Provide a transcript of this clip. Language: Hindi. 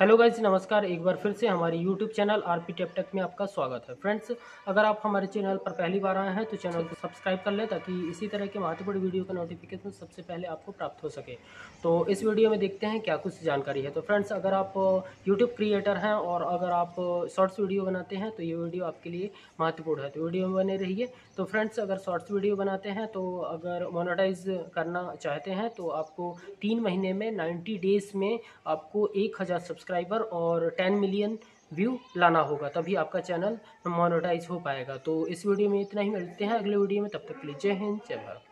हेलो गाइस नमस्कार, एक बार फिर से हमारे यूट्यूब चैनल RPDebtech में आपका स्वागत है। फ्रेंड्स, अगर आप हमारे चैनल पर पहली बार आए हैं तो चैनल को सब्सक्राइब कर लें ताकि इसी तरह के महत्वपूर्ण वीडियो का नोटिफिकेशन सबसे पहले आपको प्राप्त हो सके। तो इस वीडियो में देखते हैं क्या कुछ जानकारी है। तो फ्रेंड्स, अगर आप यूट्यूब क्रिएटर हैं और अगर आप शॉर्ट्स वीडियो बनाते हैं तो ये वीडियो आपके लिए महत्वपूर्ण है, तो वीडियो में बने रहिए। तो फ्रेंड्स, अगर शॉर्ट्स वीडियो बनाते हैं तो अगर मोनेटाइज करना चाहते हैं तो आपको 3 महीने में 90 डेज़ में आपको 1000 सब्सक्राइबर और 10 मिलियन व्यू लाना होगा, तभी आपका चैनल मोनेटाइज हो पाएगा। तो इस वीडियो में इतना ही, मिलते हैं अगले वीडियो में, तब तक के लिए जय हिंद जय भारत।